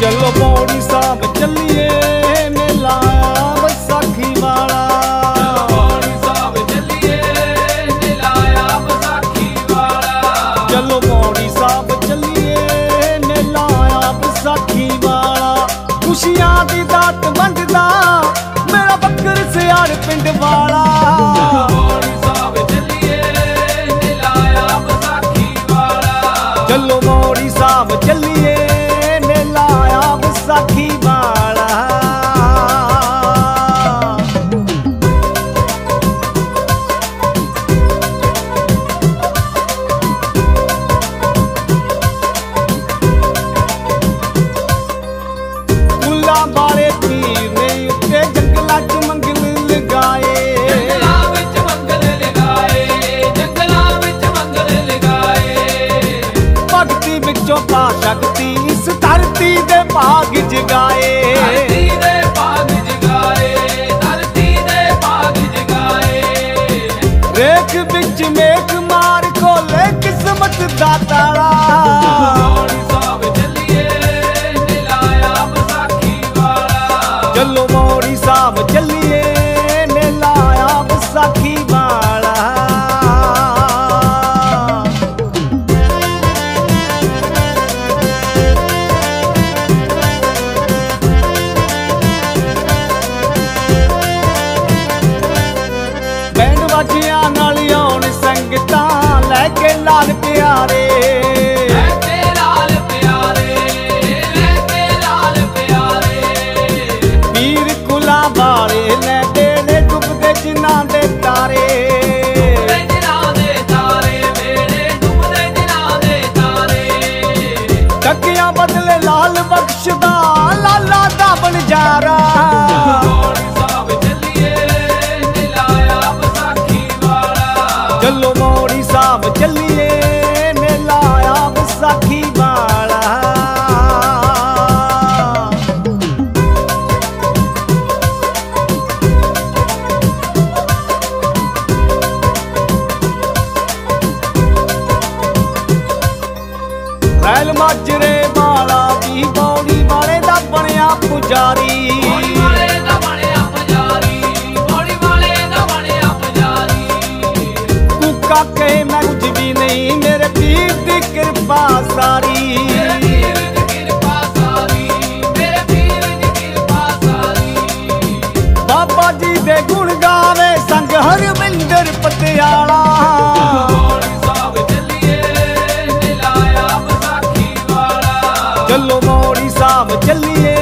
चलो पौड़ी साहब चलिए मेला वैसाखी वाला, चलो पौड़ी साहब चलिए मेला वैसाखी वाला, चलो पौड़ी साहब चलिए मेला वैसाखी वाला। खुशियां दी दात मंडदा मेरा बकर सियाड़ पिंड वाला, चलो पौड़ी साहब चलिए मेला विसाखी वाला। कुला बारे पीर ने उत्ते जंगला च मंगल लगाए, शक्ति इस धरती दे भाग जगाए, धरती दे भाग जगाए, धरती दे भाग जगाए। रेख बिच मेघ मार खोले किस्मत दा ताला, पौड़ी साहब चलिए मेला विसाखी वाला, चलो पौड़ी साहब चलिए मेला विसाखी वाला। लाल प्यारे रहते लाल प्यारे, रहते लाल प्यारे। पीर कुला बारे लैटे ने डुबदे जिना दे तारे, डुबदे जिना दे तारे मेरे, डुबदे जिना दे तारे। तकिया बदले लाल बख्शदा लाला दा बनजारा, चलो पौड़ी साहब चलिए मेला विसाखी वाला। रैल माजरे वाला भी पौड़ी वाले दा बनिया पुजारी, कहे मैं कुछ भी नहीं मेरे पीर दी कृपा सारी, मेरे पीर दी कृपा सारी, मेरे पीर दी कृपा सारी। बाबा जी दे गुण गावे संग हरविंदर पटियाला, चलो पौड़ी साहब चलिए।